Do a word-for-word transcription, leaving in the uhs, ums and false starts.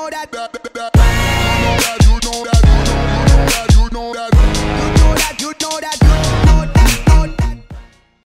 know that.